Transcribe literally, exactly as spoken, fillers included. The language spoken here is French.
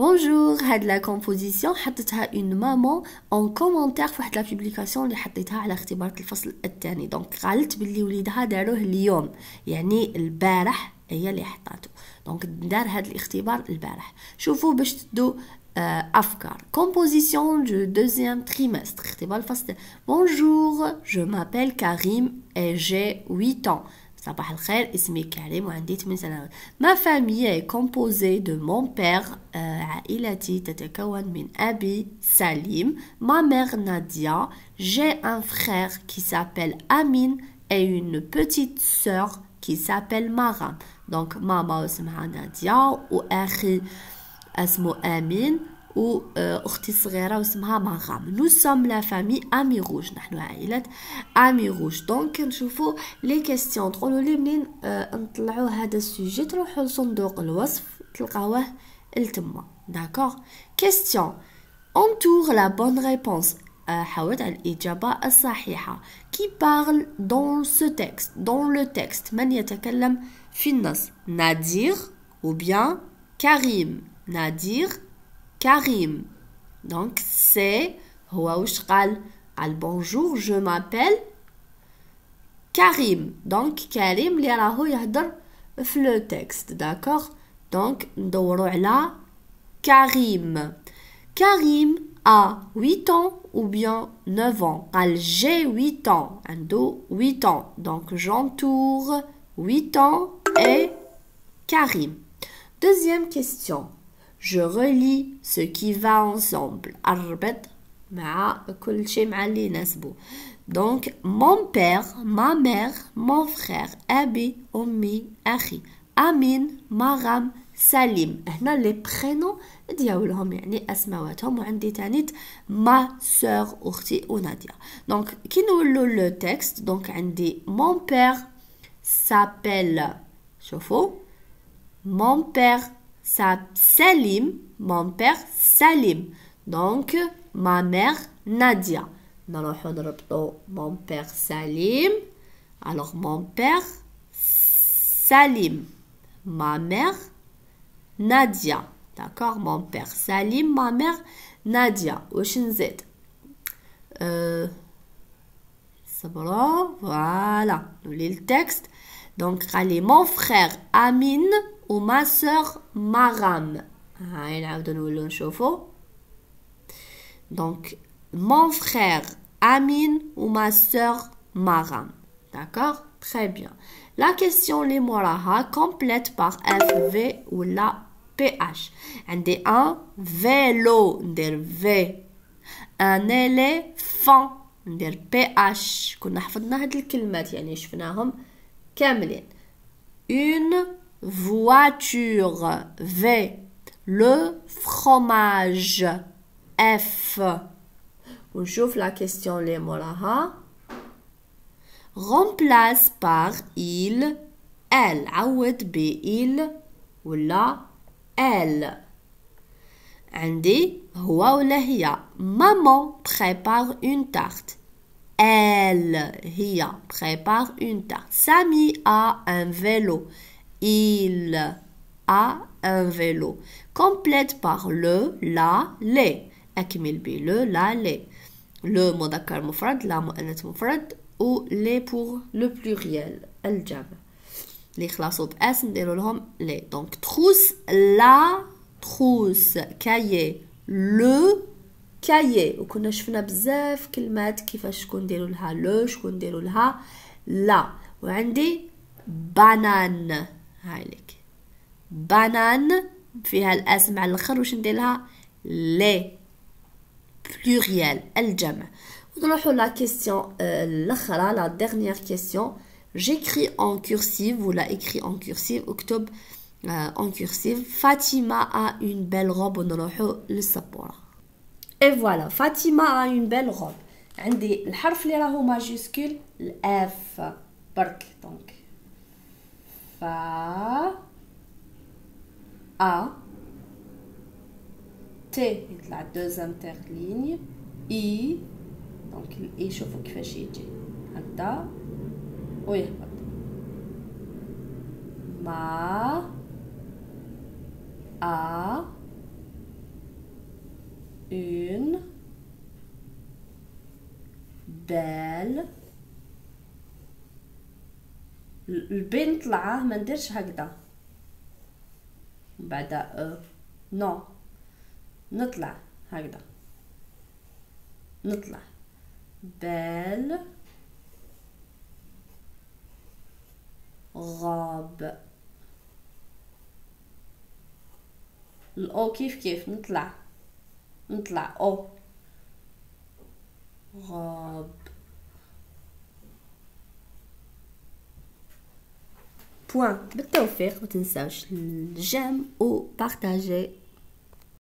Bonjour, هاد la composition حطتها une maman en commentaire في واحد la publication اللي حطيتها على اختبارات الفصل الثاني. دونك قالت باللي وليدها داروه اليوم، يعني البارح هي اللي حطاته. دونك دار هاد الاختبار البارح. شوفوا باش تدوا افكار. Composition du deuxième trimestre اختبار الفصل. Bonjour, je m'appelle Karim et j'ai huit ans. صباح الخير، اسمي كريم وعندي ثمانية سنوات. ما فامي كومبوزي دو مون بير، عائلتي تتكون من أبي سليم، ما مير ناديا، j'ai un frère qui s'appelle Amine et une petite sœur qui s'appelle Mara. دونك ماما اسمها ناديا وأخي اسمه أمين و اختي الصغيره واسمها مغام. نو سوم لا فامي امي روج، نحن عائله امي روج. دونك نشوفوا لي كاستيون. تقولوا لي منين اه نطلعوا هذا السوجي، تروحوا لصندوق الوصف تلقاوه لتما. داكور. كاستيون انتور لا بون ريبونس، حاولت على الاجابه الصحيحه. كي بارل دون سو تيكست، دون لو تيكست من يتكلم في النص؟ نادير او بيان كريم. نادير Karim. Donc c'est Houaouchkal al bonjour, je m'appelle Karim. Donc Karim li raho yahdar fi le texte, d'accord? Donc ندورو على Karim. Karim a huit ans ou bien neuf ans. Al j'ai huit ans, ando huit ans. Donc j'entoure huit ans et Karim. Deuxième question. Je relis ce qui va ensemble. أربط مع كل شيء مع اللي يناسبو. Donc mon père, ma mère, mon frère, أبي, أمي, أخي, أمين, مرام, سليم. هنا les prénoms ديالهم يعني أسماواتهم، وعندي تانيت ma soeur أختي ونادية. Donc كي نولو le texte، donc عندي mon père s'appelle. شوفوا mon père Salim, mon père Salim. Donc ma mère Nadia. Mon père Salim. Alors mon père Salim, ma mère Nadia. D'accord, mon père Salim, ma mère Nadia. Oshinzet. Euh, c'est bon, voilà. Nous lisons le texte. Donc allez, mon frère Amine ou ma soeur Maram. Donc mon frère Amine ou ma soeur Maram. D'accord? Très bien. La question les moraha complète par F V ou la P H. Un des un vélo der V. Un éléphant der P H. كنا حفظنا هاد الكلمات يعني شفناهم كاملين. Une voiture V. Le fromage F. On chauffe la question les moraha. Remplace par il L. Aouet B il ou la L. Andi Hua ou lahia. Maman prépare une tarte. Elle, Hia, prépare une tarte. Sami a un vélo. Il a un vélo. Complète par le, la, les. Akmil bi le, la, les. Le modakar mufrad, la mu'anat mufrad ou les pour le pluriel. Al-jam. Les khlasot asm delolhom les. Donc trousse, la trousse. Cahier, le كايي. وكنا شفنا بزاف كلمات كيفاش شكون ديروا لها لو، شكون ديروا لها لا. وعندي بانان. هايلك بانان فيها الاس مع الاخر، واش ندير لها لي بلوريال الجمع. ونروحوا لا كيسيون الاخرى، لا ديرنيير كيسيون. جيكري اون كورسيف ولا اكري اون كورسيف، اكتب اون كورسيف. فاطمه ا اون بيل روب. ونروحوا للسبوره. Et voilà, Fatima a une belle robe. عندي الحرف اللي راهو ماجيسكول الاف برك. دونك فا ا تي يطلع دوزام تيغ ليني اي. دونك الاي شوفوا كيفاش يجي هكذا ويهبط. ما ا une بال. البي نطلعه ما نديرش هكذا من بعد أه. نو نطلع هكذا، نطلع بال غاب. الأو كيف كيف نطلع نطلع أو غاب. بوان. بالتوفيق، ما تنساوش الجيم وبارطاجي.